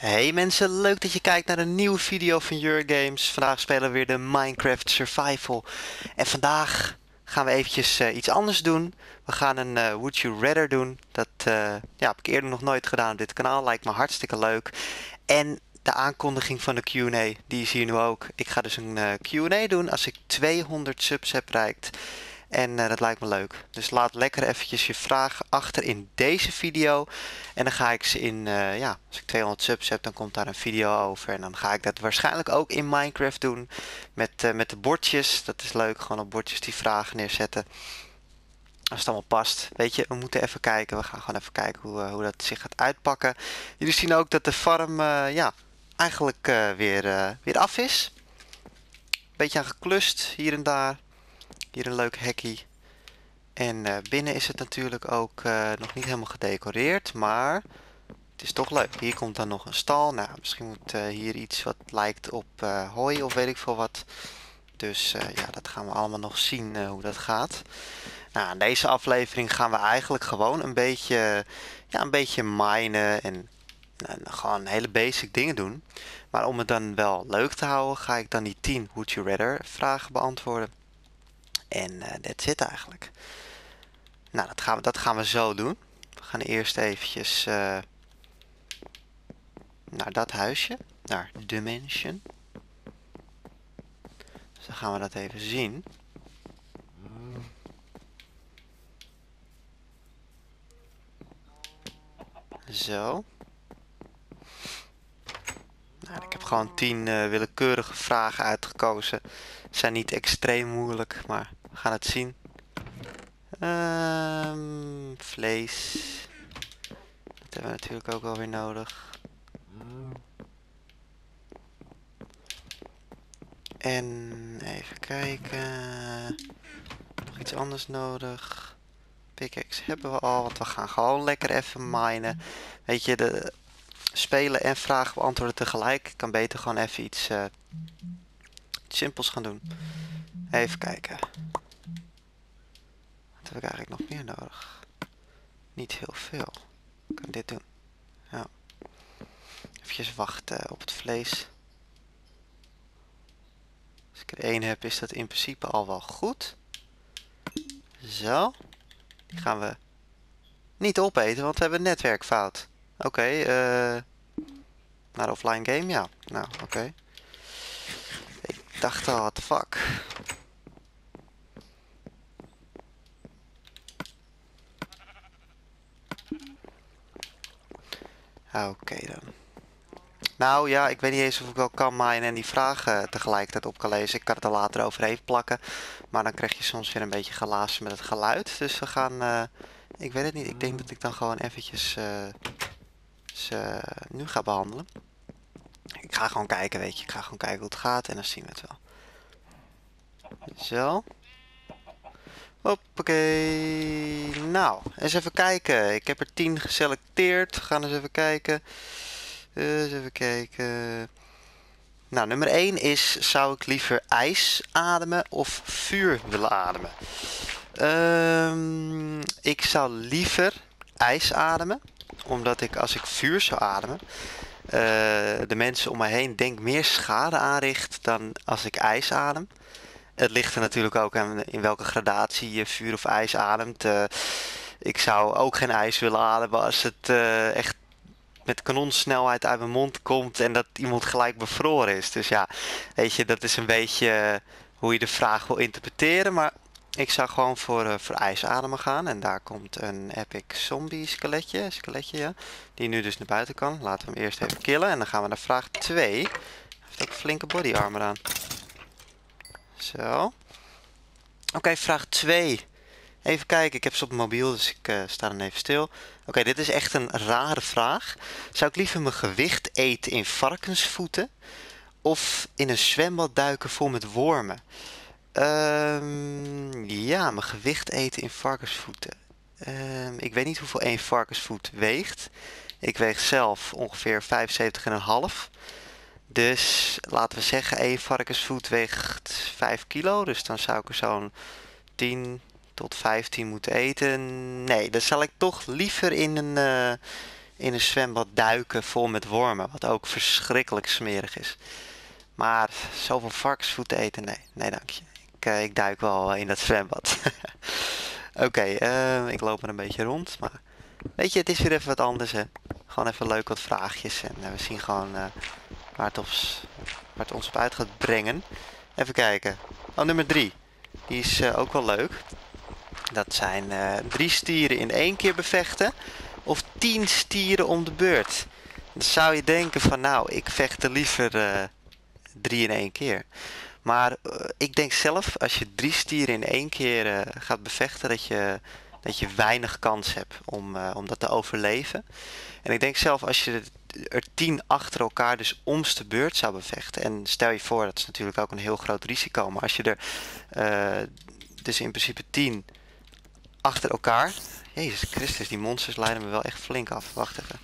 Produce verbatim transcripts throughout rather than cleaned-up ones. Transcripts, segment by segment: Hey mensen, leuk dat je kijkt naar een nieuwe video van Jurr Games. Vandaag spelen we weer de Minecraft Survival. En vandaag gaan we eventjes uh, iets anders doen. We gaan een uh, Would You Rather doen. Dat uh, ja, heb ik eerder nog nooit gedaan op dit kanaal. Lijkt me hartstikke leuk. En de aankondiging van de Q en A, die is hier nu ook. Ik ga dus een uh, Q en A doen als ik tweehonderd subs heb bereikt. En uh, dat lijkt me leuk. Dus laat lekker eventjes je vragen achter in deze video. En dan ga ik ze in, uh, ja, als ik tweehonderd subs heb, dan komt daar een video over. En dan ga ik dat waarschijnlijk ook in Minecraft doen. Met, uh, met de bordjes. Dat is leuk, gewoon op bordjes die vragen neerzetten. Als het allemaal past. Weet je, we moeten even kijken. We gaan gewoon even kijken hoe, uh, hoe dat zich gaat uitpakken. Jullie zien ook dat de farm, uh, ja, eigenlijk uh, weer, uh, weer af is. Beetje aan geklust, hier en daar. Hier een leuk hekkie. En uh, binnen is het natuurlijk ook uh, nog niet helemaal gedecoreerd. Maar het is toch leuk. Hier komt dan nog een stal. Nou, misschien moet uh, hier iets wat lijkt op uh, hooi of weet ik veel wat. Dus uh, ja, dat gaan we allemaal nog zien uh, hoe dat gaat. Nou, in deze aflevering gaan we eigenlijk gewoon een beetje, ja, een beetje minen. En, en gewoon hele basic dingen doen. Maar om het dan wel leuk te houden, ga ik dan die tien Would You Rather vragen beantwoorden. En dat uh, zit eigenlijk. Nou, dat gaan, we, dat gaan we zo doen. We gaan eerst eventjes uh, naar dat huisje. Naar de mansion. Dus dan gaan we dat even zien. Zo. Nou, ik heb gewoon tien uh, willekeurige vragen uitgekozen. Het zijn niet extreem moeilijk, maar... we gaan het zien. Um, vlees. Dat hebben we natuurlijk ook wel weer nodig. En even kijken. Nog iets anders nodig. Pickaxe hebben we al, want we gaan gewoon lekker even minen. Weet je, de spelen en vragen beantwoorden tegelijk. Ik kan beter gewoon even iets, uh, iets simpels gaan doen. Even kijken. Wat heb ik eigenlijk nog meer nodig? Niet heel veel. Ik kan dit doen. Ja. Even wachten op het vlees. Als ik er één heb, is dat in principe al wel goed. Zo. Die gaan we niet opeten, want we hebben een netwerkfout. Oké. Okay, uh, naar de offline game, ja. Nou, oké. Okay. Ik dacht al, what the fuck. Oké okay dan. Nou ja, ik weet niet eens of ik wel kan minen en die vragen tegelijkertijd op kan lezen. Ik kan het er later overheen plakken. Maar dan krijg je soms weer een beetje gelaas met het geluid. Dus we gaan... Uh, ik weet het niet. Ik denk dat ik dan gewoon eventjes... Uh, ze nu ga behandelen. Ik ga gewoon kijken, weet je. Ik ga gewoon kijken hoe het gaat en dan zien we het wel. Zo. Hoppakee. Nou, eens even kijken. Ik heb er tien geselecteerd. We gaan eens even kijken. Eens even kijken. Nou, nummer één is... zou ik liever ijs ademen of vuur willen ademen? Um, ik zou liever ijs ademen. Omdat ik, als ik vuur zou ademen... Uh, de mensen om mij heen denk meer schade aanricht dan als ik ijs adem. Het ligt er natuurlijk ook aan in welke gradatie je vuur of ijs ademt. Uh, ik zou ook geen ijs willen ademen als het uh, echt met kanonsnelheid uit mijn mond komt en dat iemand gelijk bevroren is. Dus ja, weet je, dat is een beetje hoe je de vraag wil interpreteren. Maar ik zou gewoon voor, uh, voor ijs ademen gaan. En daar komt een epic zombie skeletje, skeletje ja, die nu dus naar buiten kan. Laten we hem eerst even killen en dan gaan we naar vraag twee. Hij heeft ook een flinke body armor aan. Zo. Oké, okay, vraag twee. Even kijken, ik heb ze op mijn mobiel, dus ik uh, sta dan even stil. Oké, okay, dit is echt een rare vraag. Zou ik liever mijn gewicht eten in varkensvoeten of in een zwembad duiken vol met wormen? Um, ja, mijn gewicht eten in varkensvoeten. Um, ik weet niet hoeveel één varkensvoet weegt. Ik weeg zelf ongeveer vijfenzeventig komma vijf. Dus laten we zeggen, één varkensvoet weegt vijf kilo. Dus dan zou ik er zo'n tien tot vijftien moeten eten. Nee, dan zal ik toch liever in een, uh, in een zwembad duiken vol met wormen, wat ook verschrikkelijk smerig is. Maar zoveel varkensvoeten eten, nee, nee dank je. Ik, uh, ik duik wel in dat zwembad. Oké, okay, uh, ik loop er een beetje rond, maar weet je, het is weer even wat anders, hè. Gewoon even leuk wat vraagjes en uh, we zien gewoon uh, waar, het op, waar het ons op uit gaat brengen. Even kijken. Oh, nummer drie. Die is uh, ook wel leuk. Dat zijn uh, drie stieren in één keer bevechten of tien stieren om de beurt. Dan zou je denken van nou, ik vecht er liever uh, drie in één keer. Maar uh, ik denk zelf, als je drie stieren in één keer uh, gaat bevechten, dat je, dat je weinig kans hebt om, uh, om dat te overleven. En ik denk zelf, als je er tien achter elkaar dus omst de beurt zou bevechten. En stel je voor, dat is natuurlijk ook een heel groot risico. Maar als je er uh, dus in principe tien achter elkaar... Jezus Christus, die monsters leiden me wel echt flink af. Wacht even.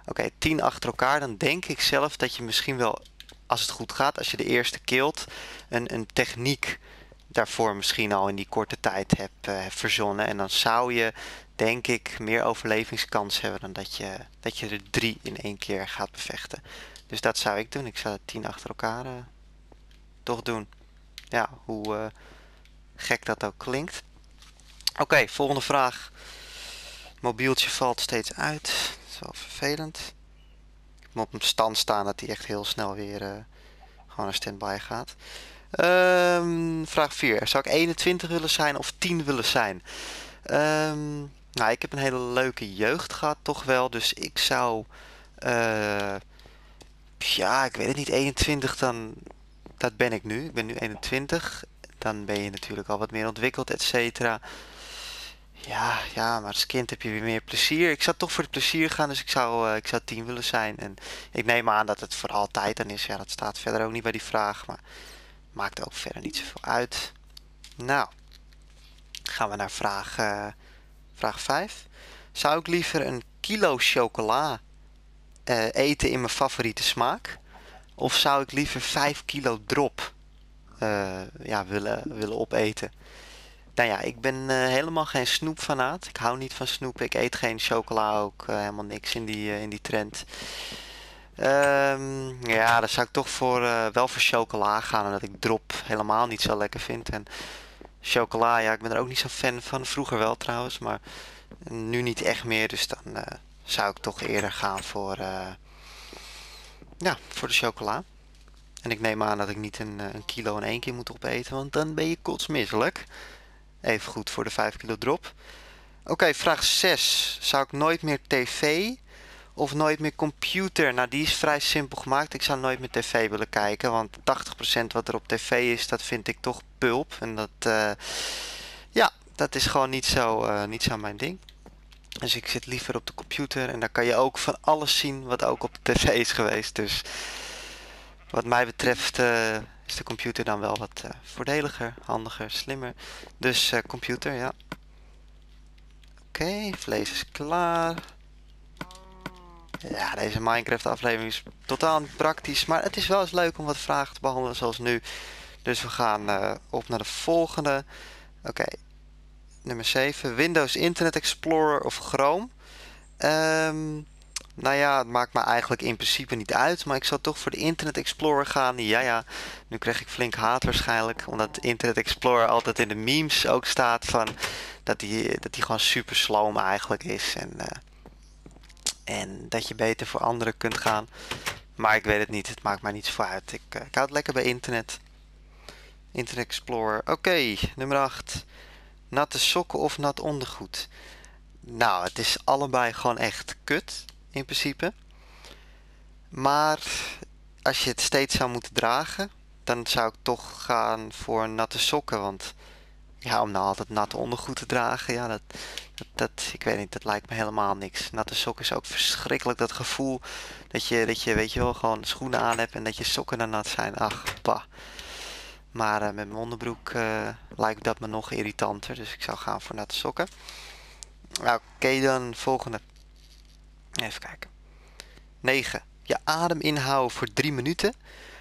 Oké, okay, tien achter elkaar. Dan denk ik zelf dat je misschien wel, als het goed gaat, als je de eerste kilt, een, een techniek daarvoor misschien al in die korte tijd hebt uh, verzonnen. En dan zou je, denk ik, meer overlevingskans hebben dan dat je, dat je er drie in één keer gaat bevechten. Dus dat zou ik doen. Ik zou tien achter elkaar uh, toch doen. Ja, hoe uh, gek dat ook klinkt. Oké, okay, volgende vraag. Mobieltje valt steeds uit. Dat is wel vervelend. Ik moet op een stand staan dat hij echt heel snel weer uh, gewoon naar standby gaat. Um, vraag vier. Zou ik eenentwintig willen zijn of tien willen zijn? Um, nou, ik heb een hele leuke jeugd gehad, toch wel. Dus ik zou... Uh, ja, ik weet het niet. eenentwintig, dan... Dat ben ik nu. Ik ben nu eenentwintig. Dan ben je natuurlijk al wat meer ontwikkeld, et cetera. Ja, ja, maar als kind heb je weer meer plezier. Ik zou toch voor het plezier gaan, dus ik zou, uh, ik zou tien willen zijn. En ik neem aan dat het voor altijd dan is. Ja, dat staat verder ook niet bij die vraag, maar maakt ook verder niet zoveel uit. Nou, gaan we naar vraag, uh, vraag vijf. Zou ik liever een kilo chocola uh, eten in mijn favoriete smaak? Of zou ik liever vijf kilo drop uh, ja, willen, willen opeten? Nou ja, ik ben uh, helemaal geen snoepfanaat. Ik hou niet van snoep. Ik eet geen chocola ook. Uh, helemaal niks in die, uh, in die trend. Um, ja, dan zou ik toch voor, uh, wel voor chocola gaan. Omdat ik drop helemaal niet zo lekker vind. En chocola, ja, ik ben er ook niet zo fan van. Vroeger wel trouwens, maar nu niet echt meer. Dus dan uh, zou ik toch eerder gaan voor, uh, ja, voor de chocola. En ik neem aan dat ik niet een, een kilo in één keer moet opeten. Want dan ben je kotsmisselijk. Even goed voor de vijf kilo drop. Oké, okay, vraag zes. Zou ik nooit meer tv... of nooit meer computer? Nou, die is vrij simpel gemaakt. Ik zou nooit meer tv willen kijken. Want tachtig procent wat er op tv is, dat vind ik toch pulp. En dat, uh, ja, dat is gewoon niet zo, uh, niet zo mijn ding. Dus ik zit liever op de computer. En daar kan je ook van alles zien wat ook op de tv is geweest. Dus wat mij betreft uh, is de computer dan wel wat uh, voordeliger, handiger, slimmer. Dus uh, computer, ja. Oké, okay, vlees is klaar. Ja, deze Minecraft aflevering is totaal niet praktisch, maar het is wel eens leuk om wat vragen te behandelen zoals nu. Dus we gaan uh, op naar de volgende. Oké, okay. Nummer zeven. Windows Internet Explorer of Chrome? Um, nou ja, het maakt me eigenlijk in principe niet uit, maar ik zal toch voor de Internet Explorer gaan. Ja, ja, nu krijg ik flink haat waarschijnlijk, omdat Internet Explorer altijd in de memes ook staat van dat die, dat die gewoon super sloom eigenlijk is en... Uh, En dat je beter voor anderen kunt gaan. Maar ik weet het niet. Het maakt mij niets voor uit. Ik, uh, ik hou het lekker bij internet. Internet Explorer. Oké, okay, nummer acht. Natte sokken of nat ondergoed? Nou, het is allebei gewoon echt kut. In principe. Maar als je het steeds zou moeten dragen, dan zou ik toch gaan voor natte sokken. Want ja, om nou altijd nat ondergoed te dragen, ja, dat, dat, dat, ik weet niet, dat lijkt me helemaal niks. Natte sokken is ook verschrikkelijk, dat gevoel dat je, dat je, weet je wel, gewoon schoenen aan hebt en dat je sokken dan nat zijn. Ach, pa. Maar uh, met mijn onderbroek uh, lijkt dat me nog irritanter, dus ik zou gaan voor natte sokken. Oké, okay, dan volgende. Even kijken. negen. Je adem inhouden voor drie minuten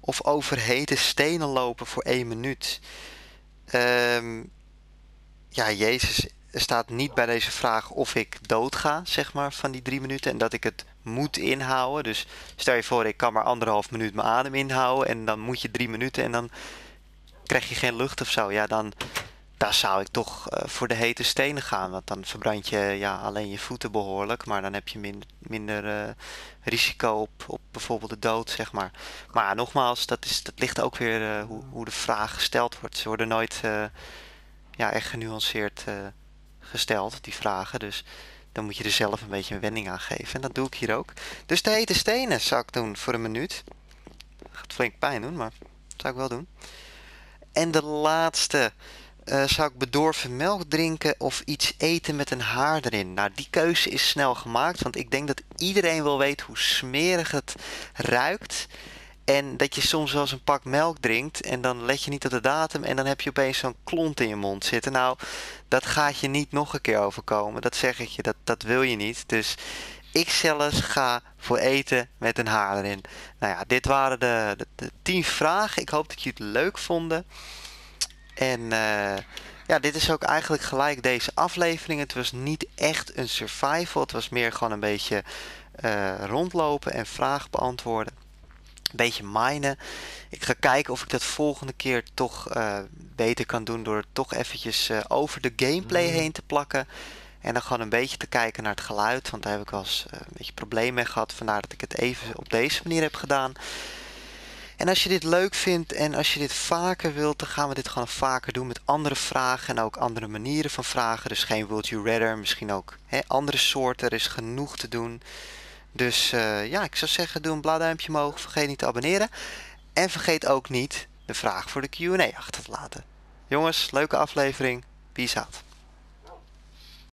of overhete stenen lopen voor één minuut? Ehm... Um, Ja, Jezus, Er staat niet bij deze vraag of ik doodga, zeg maar, van die drie minuten. En dat ik het moet inhouden. Dus stel je voor, ik kan maar anderhalf minuut mijn adem inhouden. En dan moet je drie minuten en dan krijg je geen lucht of zo. Ja, dan daar zou ik toch uh, voor de hete stenen gaan. Want dan verbrand je ja, alleen je voeten behoorlijk. Maar dan heb je minder, minder uh, risico op, op bijvoorbeeld de dood, zeg maar. Maar nogmaals, dat, is, dat ligt ook weer uh, hoe, hoe de vraag gesteld wordt. Ze worden nooit uh, ja, echt genuanceerd uh, gesteld, die vragen. Dus dan moet je er zelf een beetje een wending aan geven. En dat doe ik hier ook. Dus de hete stenen zou ik doen voor een minuut. Gaat flink pijn doen, maar dat zou ik wel doen. En de laatste. Uh, zou ik bedorven melk drinken of iets eten met een haar erin? Nou, die keuze is snel gemaakt. Want ik denk dat iedereen wel weet hoe smerig het ruikt. En dat je soms wel eens een pak melk drinkt. En dan let je niet op de datum. En dan heb je opeens zo'n klont in je mond zitten. Nou, dat gaat je niet nog een keer overkomen. Dat zeg ik je. Dat, dat wil je niet. Dus ik zelfs ga voor eten met een haar erin. Nou ja, dit waren de, de, de tien vragen. Ik hoop dat jullie het leuk vonden. En uh, ja, dit is ook eigenlijk gelijk deze aflevering. Het was niet echt een survival. Het was meer gewoon een beetje uh, rondlopen en vragen beantwoorden. Een beetje minen. Ik ga kijken of ik dat volgende keer toch uh, beter kan doen. Door het toch eventjes uh, over de gameplay heen te plakken. En dan gewoon een beetje te kijken naar het geluid. Want daar heb ik wel eens uh, een beetje problemen mee gehad. Vandaar dat ik het even op deze manier heb gedaan. En als je dit leuk vindt en als je dit vaker wilt, dan gaan we dit gewoon vaker doen met andere vragen en ook andere manieren van vragen. Dus geen Would You Rather, misschien ook hè, andere soorten. Er is genoeg te doen. Dus uh, ja, ik zou zeggen, doe een blauw duimpje omhoog. Vergeet niet te abonneren. En vergeet ook niet de vraag voor de Q en A achter te laten. Jongens, leuke aflevering. Peace out.